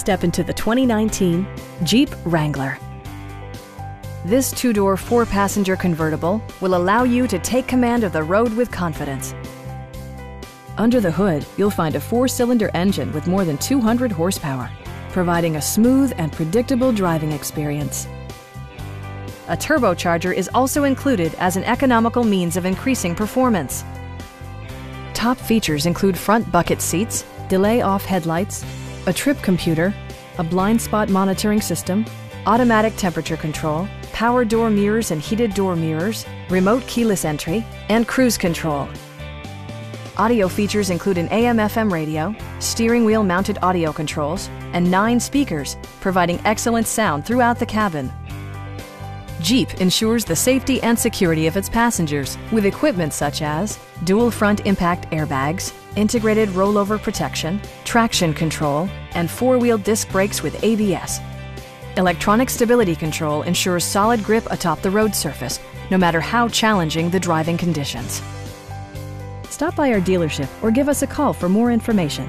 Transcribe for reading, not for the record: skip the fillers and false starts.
Step into the 2019 Jeep Wrangler. This two-door, four-passenger convertible will allow you to take command of the road with confidence. Under the hood, you'll find a four-cylinder engine with more than 200 horsepower, providing a smooth and predictable driving experience. A turbocharger is also included as an economical means of increasing performance. Top features include front bucket seats, delay-off headlights, a trip computer, a blind spot monitoring system, automatic temperature control, power door mirrors and heated door mirrors, remote keyless entry, and cruise control. Audio features include an AM/FM radio, steering wheel mounted audio controls, and 9 speakers, providing excellent sound throughout the cabin. Jeep ensures the safety and security of its passengers with equipment such as dual front impact airbags, integrated rollover protection, traction control, and four-wheel disc brakes with ABS. Electronic stability control ensures solid grip atop the road surface, no matter how challenging the driving conditions. Stop by our dealership or give us a call for more information.